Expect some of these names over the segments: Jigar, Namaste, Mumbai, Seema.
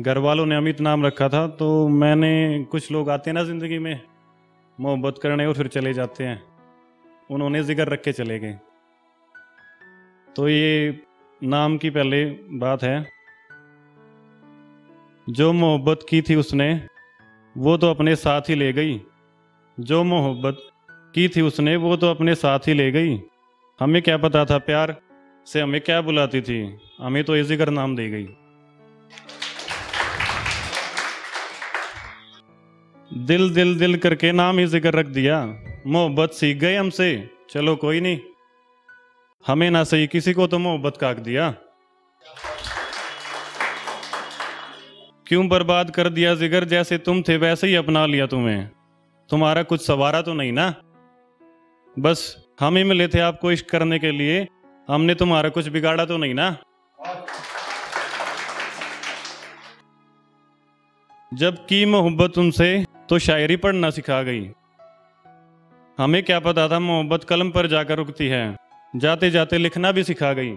घर वालों ने अमित नाम रखा था, तो मैंने कुछ लोग आते हैं ना ज़िंदगी में मोहब्बत करने और फिर चले जाते हैं, उन्होंने जिगर रख के चले गए। तो ये नाम की पहले बात है। जो मोहब्बत की थी उसने वो तो अपने साथ ही ले गई, जो मोहब्बत की थी उसने वो तो अपने साथ ही ले गई। हमें क्या पता था प्यार से हमें क्या बुलाती थी, हमें तो जिगर नाम दे गई। दिल दिल दिल करके नाम ही जिगर रख दिया, मोहब्बत सीख गए हमसे, चलो कोई नहीं, हमें ना सही किसी को तो मोहब्बत काट दिया। क्यों बर्बाद कर दिया जिगर, जैसे तुम थे वैसे ही अपना लिया तुम्हें, तुम्हारा कुछ सवारा तो नहीं ना। बस हम ही मिले थे आपको इश्क करने के लिए, हमने तुम्हारा कुछ बिगाड़ा तो नहीं ना। जब की मोहब्बत तुमसे तो शायरी पढ़ना सिखा गई, हमें क्या पता था मोहब्बत कलम पर जाकर रुकती है, जाते जाते लिखना भी सिखा गई।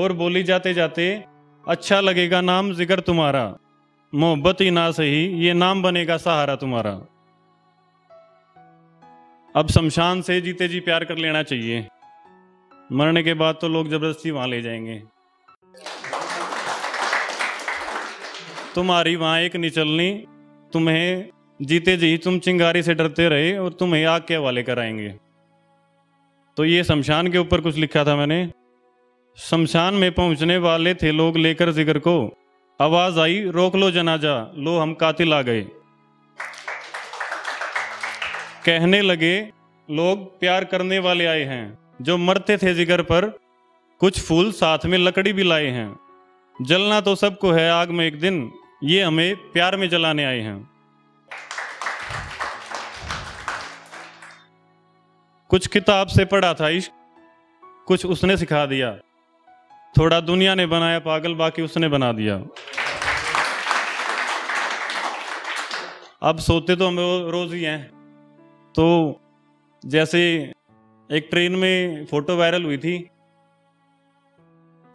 और बोली जाते जाते अच्छा लगेगा नाम जिगर तुम्हारा, मोहब्बत ही ना सही ये नाम बनेगा सहारा तुम्हारा। अब शमशान से जीते जी प्यार कर लेना चाहिए, मरने के बाद तो लोग जबरदस्ती वहां ले जाएंगे। तुम्हारी वहां एक निचलनी, तुम्हें जीते जी तुम चिंगारी से डरते रहे और तुम्हें आग के हवाले कराएंगे। तो ये शमशान के ऊपर कुछ लिखा था मैंने। शमशान में पहुंचने वाले थे लोग लेकर जिगर को, आवाज आई रोक लो जनाजा, लो हम कातिल आ गए। कहने लगे लोग प्यार करने वाले आए हैं, जो मरते थे जिगर पर कुछ फूल साथ में लकड़ी भी लाए हैं। जलना तो सबको है आग में एक दिन, ये हमें प्यार में जलाने आए हैं। कुछ किताब से पढ़ा था इश्क, कुछ उसने सिखा दिया, थोड़ा दुनिया ने बनाया पागल बाकी उसने बना दिया। अब सोते तो हम रोज ही हैं। तो जैसे एक ट्रेन में फोटो वायरल हुई थी,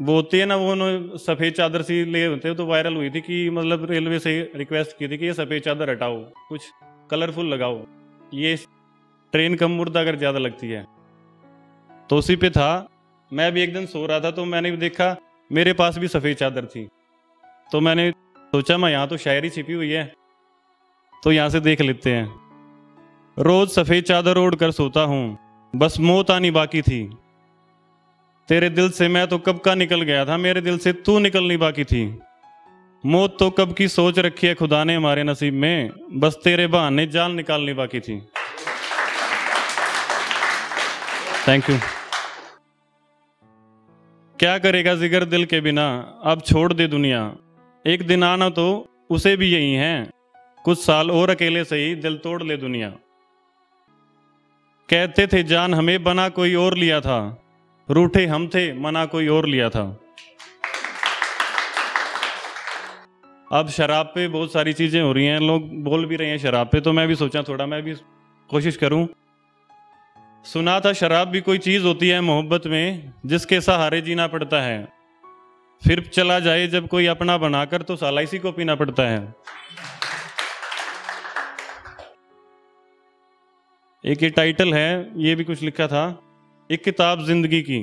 वो होती है ना, वो सफ़ेद चादर सी ले होते हैं, तो वायरल हुई थी कि मतलब रेलवे से रिक्वेस्ट की थी कि ये सफ़ेद चादर हटाओ, कुछ कलरफुल लगाओ, ये ट्रेन कम मुर्दा अगर ज़्यादा लगती है। तो उसी पे था, मैं भी एक दिन सो रहा था, तो मैंने भी देखा मेरे पास भी सफ़ेद चादर थी। तो मैंने सोचा मैं यहाँ तो शायरी छिपी हुई है, तो यहाँ से देख लेते हैं। रोज़ सफ़ेद चादर ओढ़ कर सोता हूँ, बस मौत आनी बाकी थी, तेरे दिल से मैं तो कब का निकल गया था, मेरे दिल से तू निकलनी बाकी थी। मौत तो कब की सोच रखी है खुदा ने हमारे नसीब में, बस तेरे बहाने जान निकालनी बाकी थी। Thank you. क्या करेगा जिगर दिल के बिना, अब छोड़ दे दुनिया, एक दिन आना तो उसे भी यही है, कुछ साल और अकेले सही दिल तोड़ ले दुनिया। कहते थे जान हमें बना कोई और लिया था, रूठे हम थे मना कोई और लिया था। अब शराब पे बहुत सारी चीज़ें हो रही हैं, लोग बोल भी रहे हैं शराब पे, तो मैं भी सोचा थोड़ा मैं भी कोशिश करूं। सुना था शराब भी कोई चीज़ होती है मोहब्बत में, जिसके सहारे जीना पड़ता है, फिर चला जाए जब कोई अपना बनाकर, तो साला इसी को पीना पड़ता है। एक ये टाइटल है, ये भी कुछ लिखा था, एक किताब जिंदगी की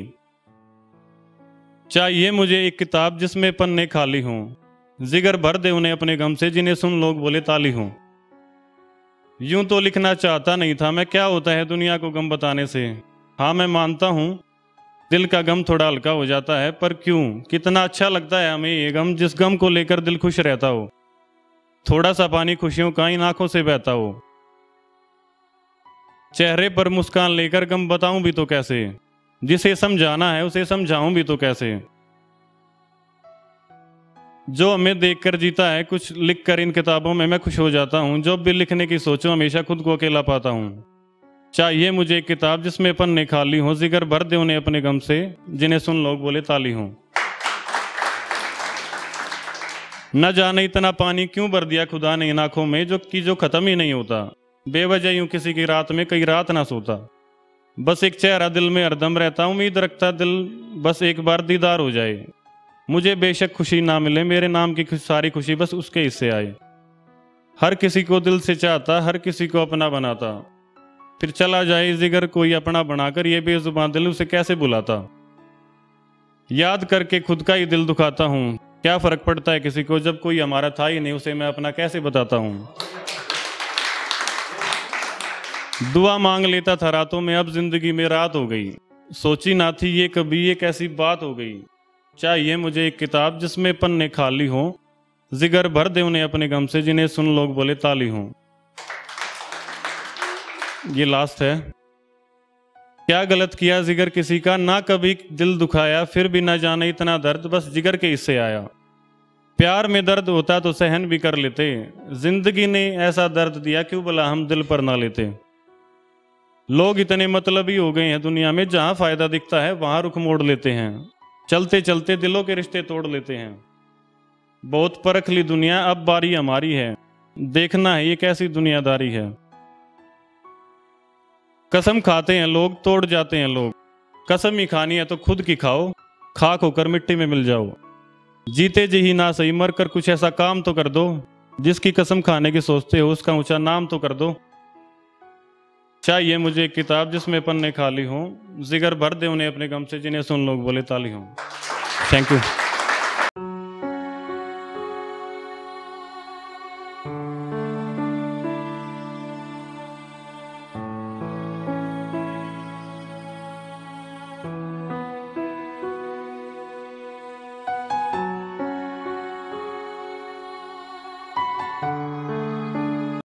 चाहिए मुझे, एक किताब जिसमें पन्ने खाली हों, जिगर भर दे उन्हें अपने गम से, जिन्हें सुन लोग बोले ताली हों। यूं तो लिखना चाहता नहीं था मैं, क्या होता है दुनिया को गम बताने से, हाँ मैं मानता हूँ दिल का गम थोड़ा हल्का हो जाता है, पर क्यों कितना अच्छा लगता है हमें ये गम, जिस गम को लेकर दिल खुश रहता हो, थोड़ा सा पानी खुशियों का इन आँखों से बहता हो। चेहरे पर मुस्कान लेकर गम बताऊँ भी तो कैसे, जिसे समझाना है उसे समझाऊँ भी तो कैसे। जो हमें देखकर जीता है कुछ लिखकर इन किताबों में मैं खुश हो जाता हूँ, जब भी लिखने की सोचूं हमेशा खुद को अकेला पाता हूँ। चाहिए मुझे एक किताब जिसमें पन्ने खाली हों, जिगर भर दे उन्हें अपने गम से, जिन्हें सुन लोग बोले ताली हों। न जाने इतना पानी क्यों भर दिया खुदा ने इन आँखों में, जो ख़त्म ही नहीं होता, बेवजह यूँ किसी की रात में कई रात ना सोता। बस एक चेहरा दिल में हरदम रहता, उम्मीद रखता दिल बस एक बार दीदार हो जाए, मुझे बेशक खुशी ना मिले, मेरे नाम की सारी खुशी बस उसके हिस्से आई। हर किसी को दिल से चाहता, हर किसी को अपना बनाता, फिर चला जाए जिगर कोई अपना बनाकर, ये बेजुबान दिल उसे कैसे बुलाता। याद करके खुद का ही दिल दुखाता हूँ, क्या फ़र्क पड़ता है किसी को, जब कोई हमारा था ही नहीं, उसे मैं अपना कैसे बताता हूँ। दुआ मांग लेता था रातों में, अब जिंदगी में रात हो गई, सोची ना थी ये कभी ये कैसी बात हो गई। चाहिए मुझे एक किताब जिसमें पन्ने खाली हों, जिगर भर दे उन्हें अपने गम से, जिन्हें सुन लोग बोले ताली हों। ये लास्ट है। क्या गलत किया जिगर किसी का, ना कभी दिल दुखाया, फिर भी ना जाने इतना दर्द बस जिगर के हिस्से आया। प्यार में दर्द होता तो सहन भी कर लेते, जिंदगी ने ऐसा दर्द दिया क्यों भला हम दिल पर ना लेते। लोग इतने मतलबी हो गए हैं दुनिया में, जहां फायदा दिखता है वहां रुख मोड़ लेते हैं, चलते चलते दिलों के रिश्ते तोड़ लेते हैं। बहुत परख ली दुनिया, अब बारी हमारी है, देखना है ये कैसी दुनियादारी है। कसम खाते हैं लोग, तोड़ जाते हैं लोग, कसम ही खानी है तो खुद की खाओ, खाक होकर मिट्टी में मिल जाओ। जीते जी ही ना सही, मर कर कुछ ऐसा काम तो कर दो, जिसकी कसम खाने की सोचते हो उसका ऊंचा नाम तो कर दो। चाहिए मुझे एक किताब जिसमें पन्ने खाली हों, जिगर भर दे उन्हें अपने गम से, जिन्हें सुन लोग बोले ताली हों। Thank you.